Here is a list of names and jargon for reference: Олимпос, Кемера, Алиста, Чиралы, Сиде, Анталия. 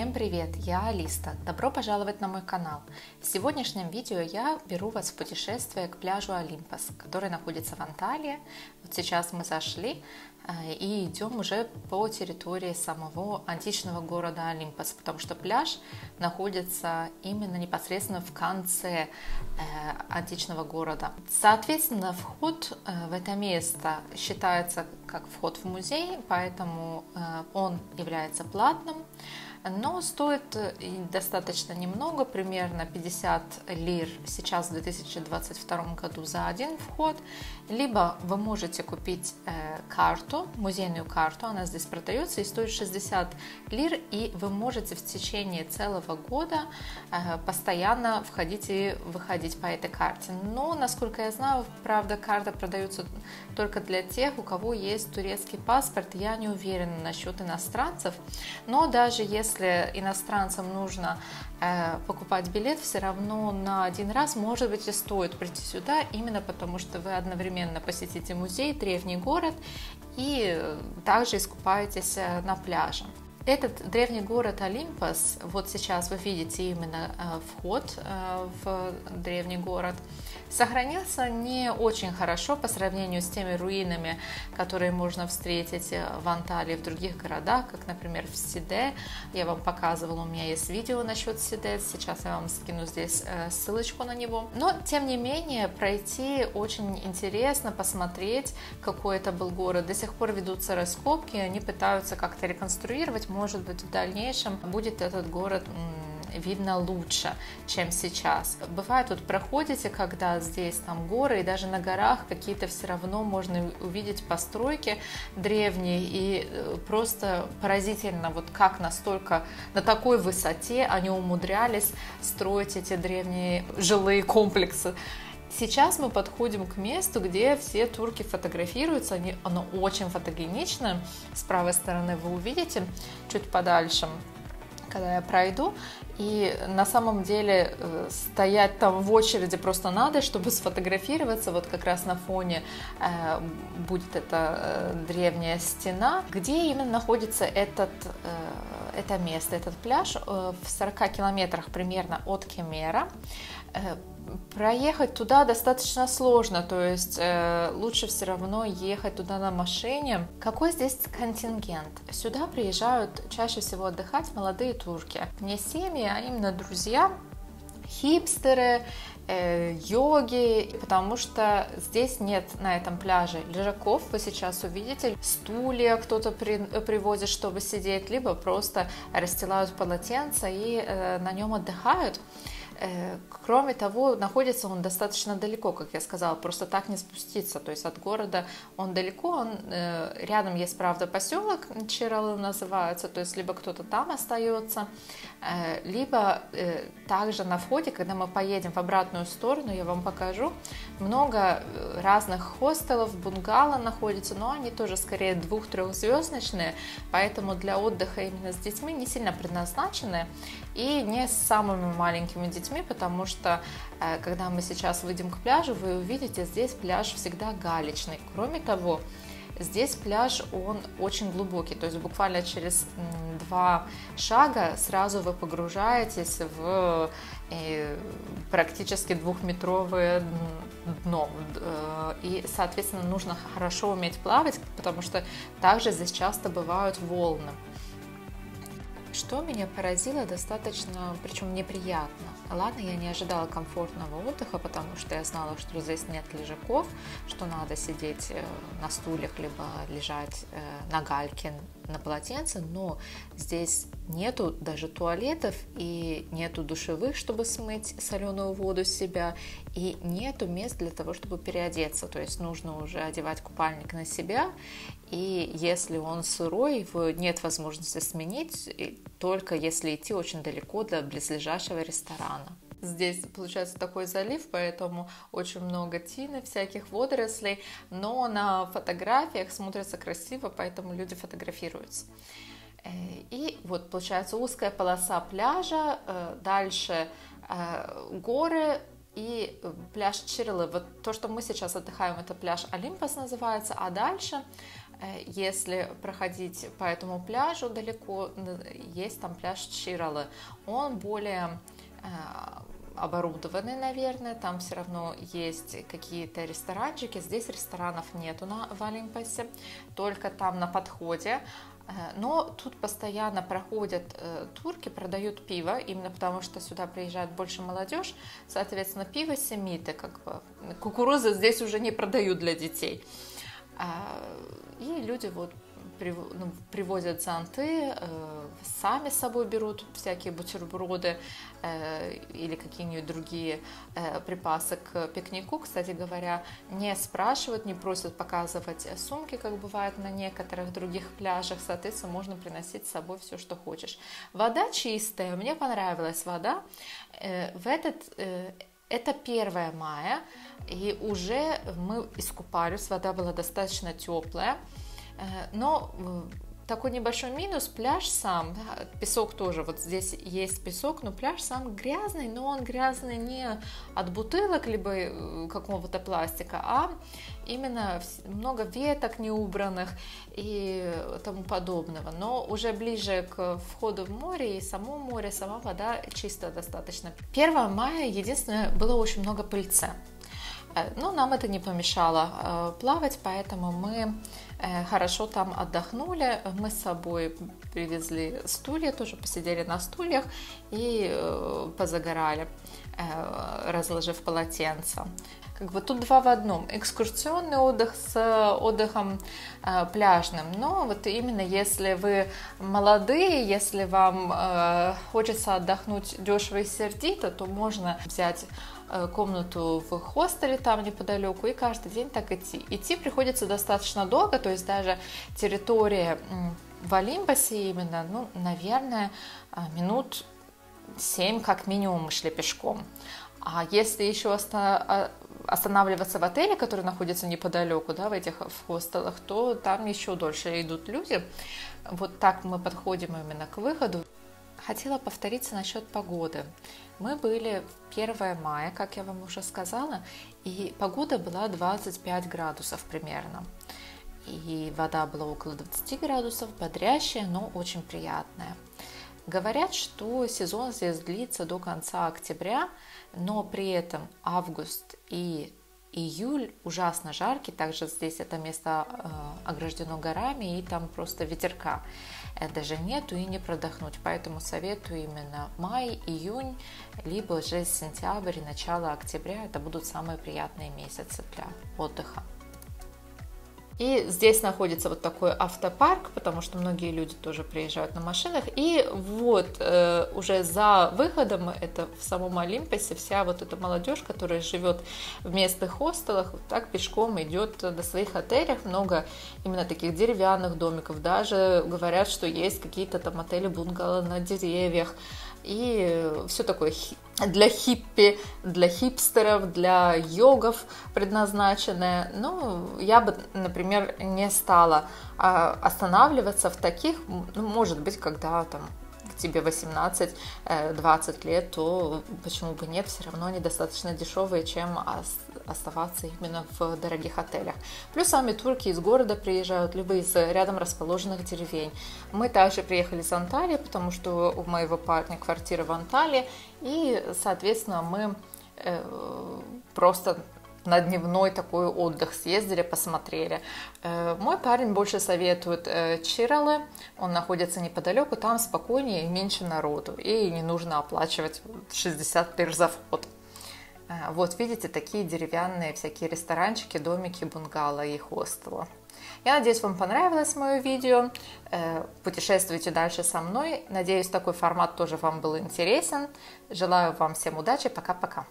Всем привет, я Алиста, добро пожаловать на мой канал. В сегодняшнем видео я беру вас в путешествие к пляжу Олимпос, который находится в Анталии. Вот сейчас мы зашли и идем уже по территории самого античного города Олимпос, потому что пляж находится именно непосредственно в конце античного города. Соответственно, вход в это место считается как вход в музей, поэтому он является платным. Но стоит достаточно немного, примерно 50 лир сейчас в 2022 году за один вход. Либо вы можете купить карту, музейную карту, она здесь продается и стоит 60 лир. И вы можете в течение целого года постоянно входить и выходить по этой карте. Но, насколько я знаю, правда, карта продается только для тех, у кого есть турецкий паспорт. Я не уверена насчет иностранцев, но даже если иностранцам нужно покупать билет, все равно на один раз, может быть, и стоит прийти сюда, именно потому что вы одновременно посетите музей, древний город и также искупаетесь на пляже. Этот древний город Олимпос, вот сейчас вы видите именно вход в древний город, сохранился не очень хорошо по сравнению с теми руинами, которые можно встретить в Анталии, в других городах, как, например, в Сиде. Я вам показывала, у меня есть видео насчет Сиде, сейчас я вам скину здесь ссылочку на него. Но, тем не менее, пройти очень интересно, посмотреть, какой это был город. До сих пор ведутся раскопки, они пытаются как-то реконструировать. Может быть, в дальнейшем будет этот город видно лучше, чем сейчас. Бывает, вот проходите, когда здесь там горы, и даже на горах какие-то все равно можно увидеть постройки древние, и просто поразительно, вот как настолько на такой высоте они умудрялись строить эти древние жилые комплексы. Сейчас мы подходим к месту, где все турки фотографируются, оно очень фотогенично. С правой стороны вы увидите, чуть подальше, когда я пройду. И на самом деле стоять там в очереди просто надо, чтобы сфотографироваться. Вот как раз на фоне будет эта древняя стена. Где именно находится это место, этот пляж? В 40 километрах примерно от Кемера. Проехать туда достаточно сложно, то есть лучше все равно ехать туда на машине. Какой здесь контингент? Сюда приезжают чаще всего отдыхать молодые турки. Не семьи, а именно друзья, хипстеры, йоги, потому что здесь нет на этом пляже лежаков, вы сейчас увидите, стулья кто-то привозит, чтобы сидеть, либо просто расстилают полотенце и на нем отдыхают. Кроме того, находится он достаточно далеко, как я сказала, просто так не спуститься, то есть от города он далеко, рядом есть, правда, поселок, Чиралы называется, то есть либо кто-то там остается, либо также на входе, когда мы поедем в обратную сторону, я вам покажу, много разных хостелов, бунгало находится, но они тоже скорее 2-3-звездочные, поэтому для отдыха именно с детьми не сильно предназначены и не с самыми маленькими детьми. Потому что когда мы сейчас выйдем к пляжу, вы увидите, здесь пляж всегда галечный. Кроме того, здесь пляж, он очень глубокий, то есть буквально через 2 шага сразу вы погружаетесь в практически 2-метровое дно. И, соответственно, нужно хорошо уметь плавать, потому что также здесь часто бывают волны. Что меня поразило достаточно, причем неприятно. Ладно, я не ожидала комфортного отдыха, потому что я знала, что здесь нет лежаков, что надо сидеть на стульях, либо лежать на гальке, на полотенце, но здесь нету даже туалетов и нету душевых, чтобы смыть соленую воду с себя, и нету мест для того, чтобы переодеться, то есть нужно уже одевать купальник на себя, и если он сырой, его нет возможности сменить, только если идти очень далеко до близлежащего ресторана. Здесь получается такой залив, поэтому очень много тины, всяких водорослей, но на фотографиях смотрится красиво, поэтому люди фотографируются. И вот получается узкая полоса пляжа, дальше горы и пляж Чиралы. Вот то, что мы сейчас отдыхаем, это пляж Олимпос называется, а дальше Если проходить по этому пляжу далеко, есть там пляж Чиралы, он более оборудованный, наверное, там все равно есть какие-то ресторанчики, здесь ресторанов нету в Олимпосе, только там на подходе. Но тут постоянно проходят турки, продают пиво, именно потому что сюда приезжает больше молодежь, соответственно, пиво семиты, как бы, кукурузы здесь уже не продают для детей. И люди вот привозят зонты, сами с собой берут всякие бутерброды или какие-нибудь другие припасы к пикнику. Кстати говоря, не спрашивают, не просят показывать сумки, как бывает на некоторых других пляжах. Соответственно, можно приносить с собой все, что хочешь. Вода чистая, мне понравилась вода. Это 1 мая, и уже мы искупались, вода была достаточно теплая, но такой небольшой минус, пляж сам, песок тоже, вот здесь есть песок, но пляж сам грязный, но он грязный не от бутылок, либо какого-то пластика, а именно много веток неубранных и тому подобного. Но уже ближе к входу в море и само море, сама вода чистая достаточно. 1 мая, единственное, было очень много пыльца. Но нам это не помешало плавать, поэтому мы хорошо там отдохнули. Мы с собой привезли стулья, тоже посидели на стульях и позагорали, разложив полотенце. Как бы тут 2 в одном. Экскурсионный отдых с отдыхом пляжным. Но вот именно если вы молодые, если вам хочется отдохнуть дешево и сердито, то можно взять комнату в хостеле там неподалеку и каждый день так идти. Идти приходится достаточно долго, то есть даже территория в Олимпосе именно, ну, наверное, минут 7 как минимум мы шли пешком. А если еще останавливаться в отеле, который находится неподалеку, да, в этих хостелах, то там еще дольше идут люди. Вот так мы подходим именно к выходу. Хотела повториться насчет погоды. Мы были 1 мая, как я вам уже сказала, и погода была 25 градусов примерно. И вода была около 20 градусов, бодрящая, но очень приятная. Говорят, что сезон здесь длится до конца октября, но при этом август и июль ужасно жаркий, также здесь это место ограждено горами, и там просто ветерка даже нету и не продохнуть, поэтому советую именно май, июнь, либо же сентябрь и начало октября, это будут самые приятные месяцы для отдыха. И здесь находится вот такой автопарк, потому что многие люди тоже приезжают на машинах. И вот уже за выходом, это в самом Олимпосе, вся вот эта молодежь, которая живет в местных хостелах, вот так пешком идет до своих отелей. Много именно таких деревянных домиков. Даже говорят, что есть какие-то там отели-бунгало на деревьях. И все такое для хиппи, для хипстеров, для йогов предназначенное. Ну, я бы, например, не стала останавливаться в таких, ну, может быть, когда там тебе 18-20 лет, то почему бы нет, все равно они достаточно дешевые, чем оставаться именно в дорогих отелях. Плюс сами турки из города приезжают, либо из рядом расположенных деревень. Мы также приехали с Анталии, потому что у моего парня квартира в Анталии, и, соответственно, мы просто на дневной такой отдых съездили, посмотрели. Мой парень больше советует Чиралы, он находится неподалеку, там спокойнее и меньше народу, и не нужно оплачивать 60 лир за вход. Вот видите, такие деревянные всякие ресторанчики, домики, бунгало и хостелы. Я надеюсь, вам понравилось мое видео, путешествуйте дальше со мной, надеюсь, такой формат тоже вам был интересен. Желаю вам всем удачи, пока-пока!